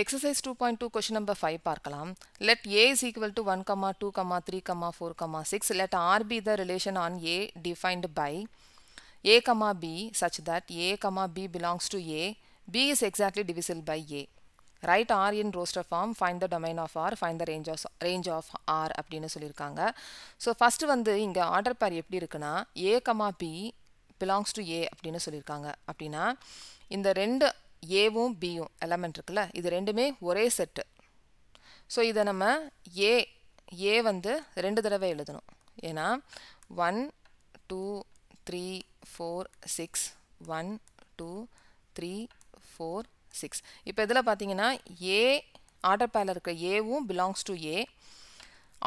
Exercise 2.2 question number 5 பார்க்கலாம். Let A is equal to 1, 2, 3, 4, 6. Let R be the relation on A defined by A, B such that A, B belongs to A. B is exactly divisible by A. Write R in roster form, find the domain of R, find the range of R அப்படினு சொல்லிருக்காங்க. So first வந்து இங்க order pair எப்படி இருக்குனா A, B belongs to A அப்படினு சொல்லிருக்காங்க. அப்படினா இந்த ரெண்டு A வும் B வும் எலிமெண்ட் இருக்குல, இது ரெண்டுமே ஒரே செட். சோ இத நம்ம A வந்து ரெண்டு தடவை எழுதணும். ஏனா 1 2 3 4 6 1 2 3 4 6. இப்போ இதல பாத்தீங்கன்னா A ஆர்டர் பேர்ல இருக்க A வும் belongs to A,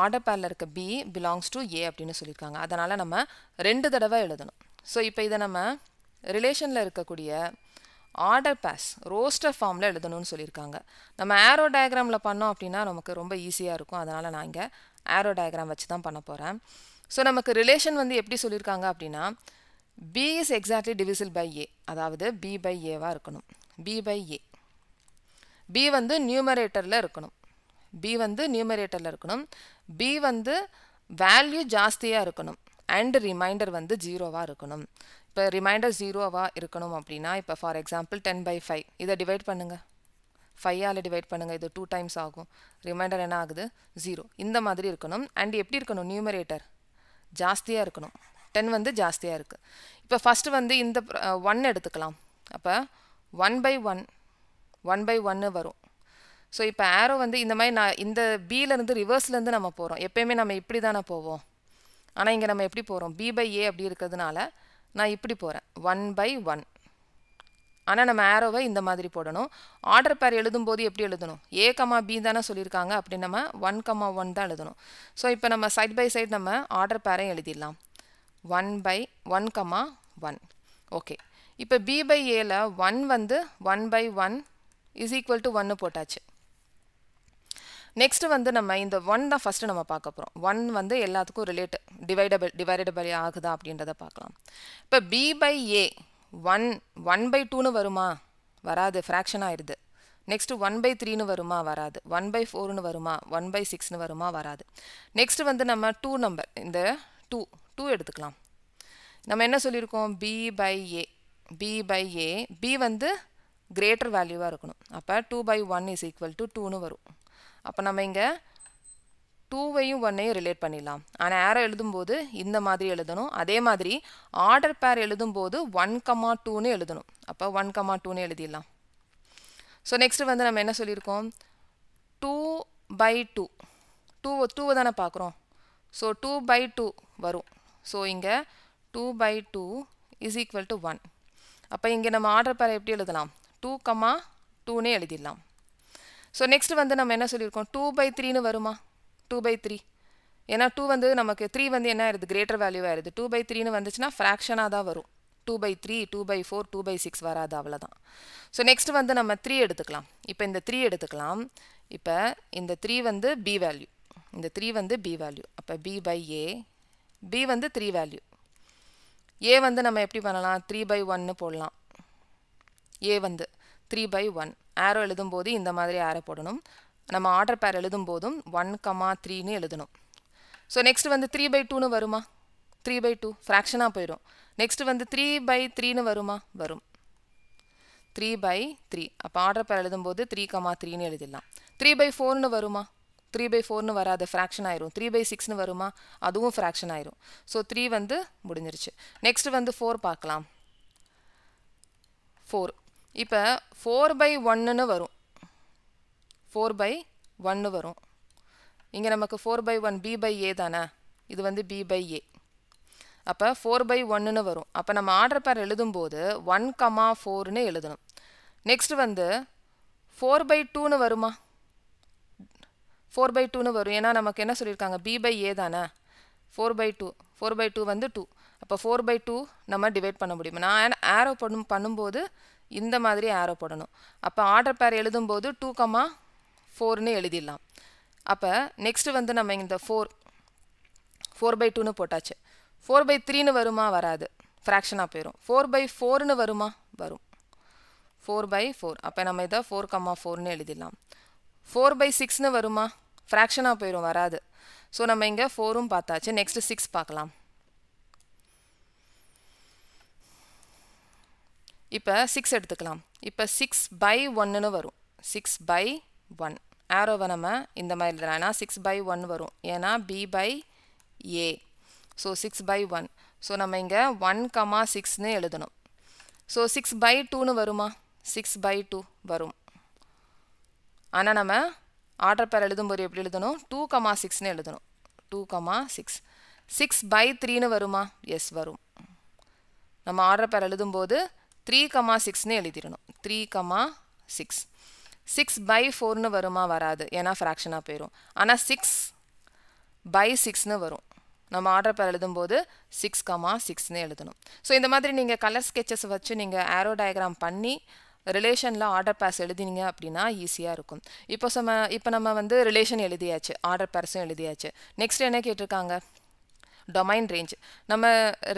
ஆர்டர் பேர்ல இருக்க B belongs to A அப்படினு சொல்லிருக்காங்க. அதனால நம்ம ரெண்டு தடவை எழுதணும். சோ இப்போ இத நம்ம ரிலேஷன்ல இருக்கக்கூடிய order pass roster formல எழுதணும்னு சொல்லிருக்காங்க. நம்ம arrow diagramல பண்ணோம் அப்படினா நமக்கு ரொம்ப ஈஸியா இருக்கும். அதனால நான் இங்க arrow diagram வச்சு தான் பண்ண போறேன். சோ நமக்கு relation வந்து எப்படி சொல்லிருக்காங்க அப்படினா B is exactly divisible by A, அதாவது B/A வா இருக்கணும். B/A, B வந்து numeratorல இருக்கணும், B வந்து value ஜாஸ்தியா இருக்கணும் and remainder வந்து 0 வா இருக்கணும். இப்போ remainder 0 வா இருக்கணும் அப்படினா இப்போ for example 10/5 இத டிவைட் பண்ணுங்க, 5 ஆல டிவைட் பண்ணுங்க, இது 2 times ஆகும், remainder என்ன ஆகுது 0. இந்த மாதிரி இருக்கணும் and எப்படி இருக்கணும், numerator ஜாஸ்தியா இருக்கணும், 10 வந்து ஜாஸ்தியா இருக்கு. இப்போ first வந்து இந்த 1 எடுத்துக்கலாம். அப்ப 1/1 வரும். சோ இப்போ arrow வந்து இந்த மாதிரி நான் இந்த B ல இருந்து ரிவர்ஸ்ல இருந்து நம்ம போறோம். எப்பவுமே நம்ம இப்படி தான போவோம். ஆனா இங்க நம்ம எப்படி போறோம், B/A அப்படி இருக்குதுனால நான் இப்படி போறேன் 1/1. ஆனா நம்ம arrow-வை இந்த மாதிரி போடணும். ஆர்டர் pair எழுதும்போது எப்படி எழுதணும், A, B தான சொல்லிருக்காங்க. அப்படி நம்ம 1,1 தான் எழுதணும். சோ இப்போ நம்ம சைடு பை சைடு நம்ம ஆர்டர் pair-ஐ எழுதிடலாம். 1/1,1. ஓகே. இப்போ B/A ல 1 வந்து 1/1 1 போட்டாச்சு. நெக்ஸ்ட் வந்து நம்ம இந்த 1 தான் ஃபர்ஸ்ட் நம்ம பார்க்க போறோம். 1 வந்து எல்லாத்துக்கும் ரிலேட் டிவைடட் பை ஆகுதா அப்படின்றத பார்க்கலாம். இப்போ B/A 1 1/2 னு வருமா, வராது, ஃபிராக்ஷன் ஆயிருது. நெக்ஸ்ட் 1/3 னு வருமா, வராது. 1/4 னு வருமா, 1/6 னு வருமா, வராது. நெக்ஸ்ட் வந்து நம்ம 2 நம்பர், இந்த 2 எடுத்துக்கலாம். நம்ம என்ன சொல்லிருக்கோம், B/A, B வந்து கிரேட்டர் வேல்யூவா இருக்கணும். அப்ப 2/1 2 னு வரும். அப்ப நம்ம இங்க 2-ஐயும் 1-ஐயும் ரிலேட் பண்ணிடலாம். ஆனா arrow எழுதும்போது இந்த மாதிரி எழுதணும். அதே மாதிரி ஆர்டர் pair எழுதும்போது 1,2 னு எழுதணும். அப்ப 1,2 னு எழுதிடலாம். சோ நெக்ஸ்ட் வந்து நம்ம என்ன சொல்லிருக்கோம், 2/2 2 தான பார்க்கறோம். சோ 2/2 வரும். சோ இங்க 2/2 1. அப்ப இங்க நம்ம ஆர்டர் pair எப்படி எழுதலாம், 2,2 னு எழுதிடலாம். சோ நெக்ஸ்ட் வந்து நம்ம என்ன சொல்லிருக்கோம், 2/3 னு வருமா, 2/3. ஏனா 2 வந்து நமக்கு 3 வந்து என்ன ஆயிருது, கிரேட்டர் வேல்யூ ஆயிருது. 2/3 னு வந்துச்சுனா ஃபிராக்ஷனா தான் வரும். 2/3 2/4 2/6 வராது, அவ்வளவுதான். சோ நெக்ஸ்ட் வந்து நம்ம 3 எடுத்துக்கலாம். இப்போ இந்த 3 எடுத்துக்கலாம். இப்போ இந்த 3 வந்து B வேல்யூ, அப்ப B/A, B வந்து 3 வேல்யூ. A வந்து நம்ம எப்படி பண்ணலாம், 3/1 னு போடலாம். A வந்து 3/1, arrow எழுதும்போது இந்த மாதிரி arrow போடணும். நம்ம ஆர்டர் pair எழுதும்போதும் 1,3 னு எழுதணும். சோ நெக்ஸ்ட் வந்து 3/2 னு வருமா, 3/2 ஃபிராக்ஷனா போயிடும். நெக்ஸ்ட் வந்து 3/3 னு வருமா, வரும், 3/3. அப்ப ஆர்டர் pair எழுதும்போது 3,3 னு எழுதிடலாம். 3/4 னு வருமா, 3/4 னு வராது, ஃபிராக்ஷன் ஆயிரும். 3/6 னு வருமா, அதுவும் ஃபிராக்ஷன் ஆயிரும். சோ 3 வந்து முடிஞ்சிருச்சு. நெக்ஸ்ட் வந்து 4 பார்க்கலாம். 4 இப்போ 4/1 னு வரும். 4/1 வரும். இங்க நமக்கு 4/1 B/A தான, இது வந்து B/A. அப்ப 4/1 னு வரும். அப்ப நம்ம ஆர்டர் pair எழுதும்போது 1,4 னு எழுதணும். நெக்ஸ்ட் வந்து 4/2 னு வருமா, 4/2 னு வரும். ஏனா நமக்கு என்ன சொல்லிருக்காங்க, B/A தான. 4/2 வந்து 2. அப்ப 4/2 நம்ம டிவைட் பண்ண முடியும். நான் arrow பண்ணும்போது இந்த மாதிரி arrow போடணும். அப்ப ஆர்டர் pair எழுதும்போது 2,4 னு எழுதிடலாம். அப்ப நெக்ஸ்ட் வந்து நம்ம இந்த 4/2 னு போட்டாச்சு. 4/3 னு வருமா, வராது, ஃபிராக்ஷனா போயிடும். 4/4 னு வருமா, வரும், 4 by 4. அப்ப நம்ம இத 4,4 னு எழுதிடலாம். 4 by 6 னு வருமா? ஃபிராக்ஷனா போயிரும், வராது. சோ நம்ம இங்க 4 உம் பார்த்தாச்சு. நெக்ஸ்ட் 6 பார்க்கலாம். இப்ப 6 எடுத்துக்கலாம். இப்ப 6 by 1 னு வரும். 6 by 1. ஆரோவை நம்ம இந்த மாதிரி எழுதலாம். ஏனா 6 by 1 வரும். ஏனா B by A. So 6 by 1. So நம்ம இங்க 1,6 னு எழுதணும். So 6 by 2 னு வருமா? 6 by 2 வரும். ஆனா நம்ம ஆர்டர் பேர் எழுதும்போது எப்படி எழுதணும்? 2,6 னு எழுதணும். 2,6. 6 by 3 னு வருமா? எஸ் வரும். நம்ம ஆர்டர் பேர் எழுதும்போது 3,6 னு எழுதிரணும். 3,6. 6 by 4 னு வருமா? வராது. ஏனா ஃபிராக்ஷனா போயிரும். ஆனா 6 by 6 னு வரும். நம்ம ஆர்டர் பேர் எழுதும்போது 6,6 னு எழுதணும். சோ இந்த மாதிரி நீங்க கலர் ஸ்கெட்சஸ் வச்சு நீங்க ஆரோ டயகிராம் பண்ணி ரிலேஷன்ல ஆர்டர் பேர்ஸ் எழுதினீங்க அப்படினா ஈஸியா இருக்கும். இப்போ நம்ம வந்து ரிலேஷன் எழுதியாச்சு, ஆர்டர் பேர்ஸும் எழுதியாச்சு. நெக்ஸ்ட் என்ன கேட்டிருக்காங்க? Domain range. நம்ம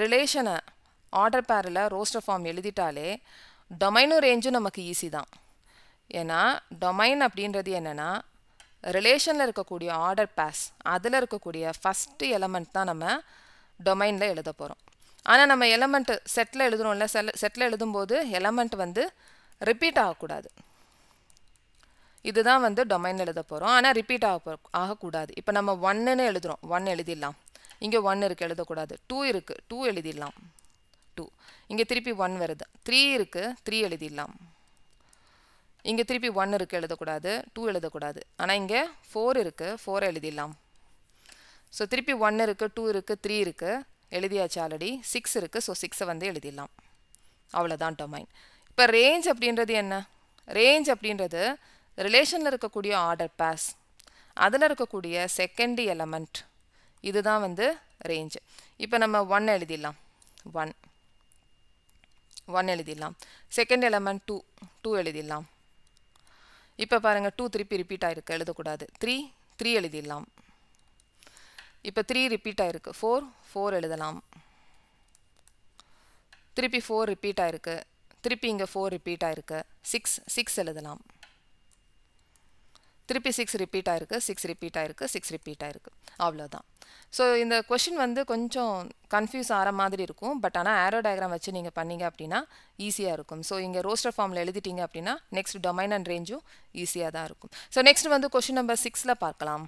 ரிலேஷனை ஆர்டர் பேர்ல ரோஸ்டர் ஃபார்ம் எழுதிட்டாலே டொமைனும் ரேஞ்சும் நமக்கு ஈஸி தான். ஏனா டொமைன் அப்படிங்கிறது என்னன்னா ரிலேஷன்ல இருக்கக்கூடிய ஆர்டர் பேர்ஸ், அதுல இருக்கக்கூடிய ஃபர்ஸ்ட் எலிமெண்ட் தான் நம்ம டொமைன்ல எழுத போறோம். ஆனா நம்ம எலிமெண்ட் செட்ல எழுதுறோம்ல, செட்ல எழுதும்போது எலிமெண்ட் வந்து ரிப்பீட் ஆகக்கூடாது. இதுதான் வந்து டொமைன்ல எழுத போறோம். ஆனா ரிப்பீட் ஆகக்கூடாது. இப்போ நம்ம 1 னு எழுதுறோம், 1 எழுதிடலாம். இங்க 1 இருக்கு, எழுதக்கூடாது. 2 இருக்கு, 2 எழுதிடலாம். 2 இங்க திருப்பி 1 வருது. 3 இருக்கு, 3 எழுதிடலாம். இங்க திருப்பி 1 இருக்கு, எழுதக்கூடாது. 2 எழுதக்கூடாது. ஆனா இங்க 4 இருக்கு, 4 எழுதிடலாம். சோ திருப்பி 1 இருக்கு, 2 இருக்கு, 3 இருக்கு, எழுதியாச்சு ஆல்ரெடி. 6 இருக்கு, சோ 6 வந்து எழுதிடலாம். அவ்வளவுதான் டொமைன். இப்போ ரேஞ்ச் அப்படின்றது என்ன? ரேஞ்ச் அப்படின்றது ரிலேஷனில் இருக்கக்கூடிய ஆர்டர் பேர்ஸ், அதில் இருக்கக்கூடிய செகண்ட் எலமெண்ட், இதுதான் வந்து ரேஞ்ச். இப்போ நம்ம 1 எழுதிடலாம். 1 எழுதிடலாம். செகண்ட் எலமெண்ட் 2 எழுதிடலாம். இப்போ பாருங்கள், 2 திருப்பி ரிப்பீட் ஆகிருக்கு, எழுதக்கூடாது. 3 எழுதிடலாம். இப்போ 3 ரிப்பீட் ஆகிருக்கு. 4 எழுதலாம். திருப்பி 4 ரிப்பீட் ஆகிருக்கு. திருப்பி இங்க 4 ரிப்பீட் ஆயிருக்கு. 6 எழுதலாம். திருப்பி 6 ரிப்பீட் ஆயிருக்கு. 6 ரிப்பீட் ஆயிருக்கு. 6 ரிப்பீட் ஆயிருக்கு. அவ்வளவுதான். சோ இந்த क्वेश्चन வந்து கொஞ்சம் கன்ஃபியூஸ் ஆற மாதிரி இருக்கும். பட் ஆனா ஆரோ டயகிராம் வச்சு நீங்க பண்ணீங்க அப்படினா ஈஸியா இருக்கும். சோ இங்க ரோஸ்டர் ஃபார்ம்ல எழுதிட்டீங்க அப்படினா நெக்ஸ்ட் டொமைன் அண்ட் ரேஞ்சும் ஈஸியா தான் இருக்கும். சோ நெக்ஸ்ட் வந்து क्वेश्चन நம்பர் 6ல பார்க்கலாம்.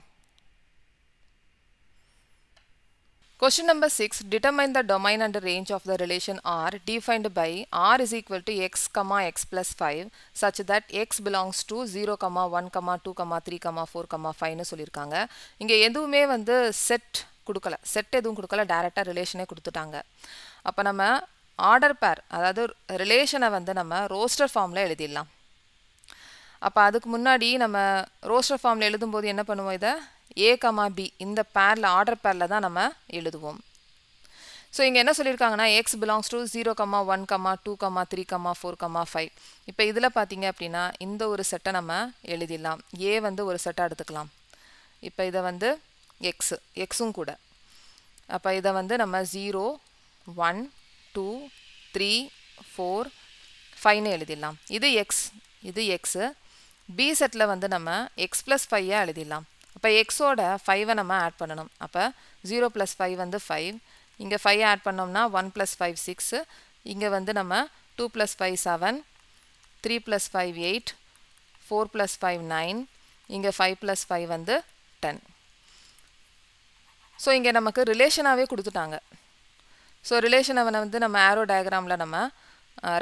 Question number 6. Determine the domain and range of the relation R defined by R is equal to x, x plus 5 such that x belongs to 0, 1, 2, 3, 4, 5 னு சொல்லிருக்காங்க. இங்க எதுவுமே வந்து செட் கொடுக்கல, டைரக்டா ரிலேஷனே கொடுத்துட்டாங்க. அப்ப நம்ம ஆர்டர் பேர், அதாவது ரிலேஷனை வந்து நம்ம ரோஸ்டர் ஃபார்ம்ல எழுதிடலாம். அப்ப அதுக்கு முன்னாடி நம்ம ரோஸ்டர் ஃபார்ம்ல எழுதும்போது என்ன பண்ணுவோம்? இத A, B இந்த பேர்ல, ஆர்டர் பேர்ல தான் நம்ம எழுதுவோம். சோ இங்க என்ன சொல்லிருக்காங்கன்னா x belongs to 0, 1, 2, 3, 4, 5. இப்போ இதுல பாத்தீங்க அப்படின்னா இந்த ஒரு செட்டை நம்ம எழுதிடலாம். A வந்து ஒரு செட்டா எடுத்துக்கலாம். இப்போ இத வந்து xம் கூட. அப்ப இத வந்து நம்ம 0, 1, 2, 3, 4, 5 னு எழுதிடலாம். இது x. B செட்ல வந்து நம்ம x plus 5 எழுதிடலாம். அப்ப x ஓட 5 நம்ம ஆட் பண்ணனும். அப்ப 0 plus 5 வந்து 5. இங்க 5 ஆட் பண்ணோம்னா 1 plus 5 6. இங்க வந்து நம்ம 2 plus 5 7, 3 plus 5 8, 4 plus 5 9, இங்க 5 plus 5 வந்து 10. சோ இங்க நமக்கு ரிலேஷனாவே கொடுத்துட்டாங்க. சோ ரிலேஷனை வந்து நம்ம ஆரோ டயகிராம்ல நம்ம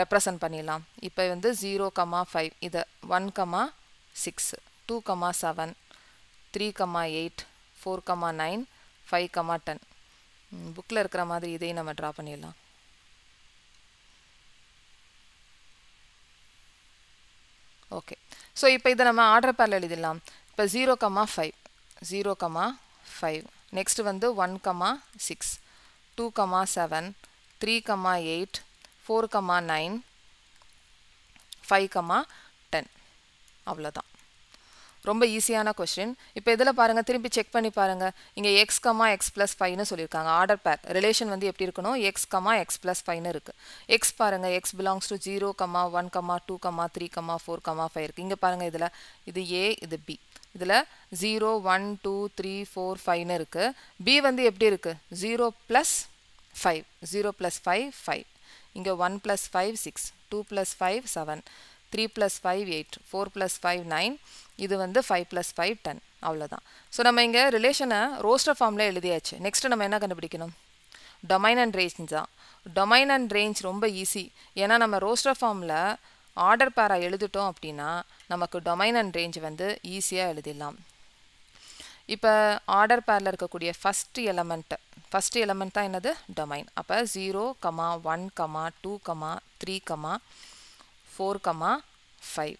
ரெப்ரசன்ட் பண்ணிடலாம். இப்போ வந்து 0, 5 இது 1, 6, 2, 7, 3,8, 4,9, 5,10. புக்கில் இருக்கிற மாதிரி இதையும் நம்ம ட்ரா பண்ணிடலாம். ஓகே. ஸோ இப்போ இதை நம்ம ஆர்டர் பேரில் எழுதிடலாம். இப்போ 0,5. நெக்ஸ்ட் வந்து 1,6, 2,7, 3,8, 4,9, 5,10. அவ்வளோதான். ரொம்ப ஈஸியான क्वेश्चन இப்போ இதெல்லாம் பாருங்க திருப்பி செக் பண்ணி பாருங்க இங்க x, x + 5 ன்னு சொல்லிருக்காங்க ஆர்டர் pair ரிலேஷன் வந்து எப்படி இருக்கணும் x, x + 5 ன்னு இருக்கு x பாருங்க x belongs to 0, 1, 2, 3, 4, 5 இருக்கு இங்க பாருங்க இதெல்லாம் இது a இது b இதுல 0 1 2 3 4 5 ன்னு இருக்கு b வந்து எப்படி இருக்கு 0 + 5 0 + 5 5 இங்க 1 + 5 6 2 + 5 7 3 plus 5 8 4 plus 5 9 இது வந்து 5 plus 5 10 அவ்வளவுதான் சோ நம்ம இங்க ரிலேஷனை ரோஸ்டர் ஃபார்ம்ல எழுதியாச்சு நெக்ஸ்ட் நம்ம என்ன கண்டுபிடிக்கணும் டொமைன் அண்ட் ரேஞ்ச் தான் டொமைன் அண்ட் ரேஞ்ச் ரொம்ப ஈஸி ஏனா நம்ம ரோஸ்டர் ஃபார்ம்ல ஆர்டர் பேரா எழுதிட்டோம் அப்படினா நமக்கு டொமைன் அண்ட் ரேஞ்ச் வந்து ஈஸியா எழுதிடலாம் இப்போ ஆர்டர் பேர்ல இருக்க கூடிய ஃபர்ஸ்ட் எலிமெண்ட் தான் என்னது டொமைன் அப்ப 0, 1, 2, 3, 4,5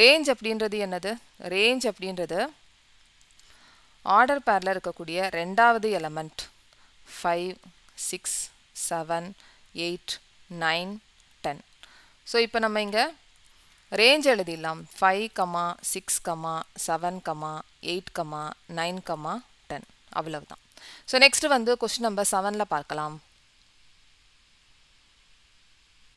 range அப்படின்றது என்னது range அப்படின்றது ஆர்டர் பேர்ல இருக்க கூடிய இரண்டாவது எலிமெண்ட் 5 6 7 8 9 10 சோ இப்போ நம்ம இங்க range எழுதிடலாம் 5, 6, 7, 8, 9, 10 அவ்வளவுதான் சோ நெக்ஸ்ட் வந்து क्वेश्चन நம்பர் 7ல பார்க்கலாம்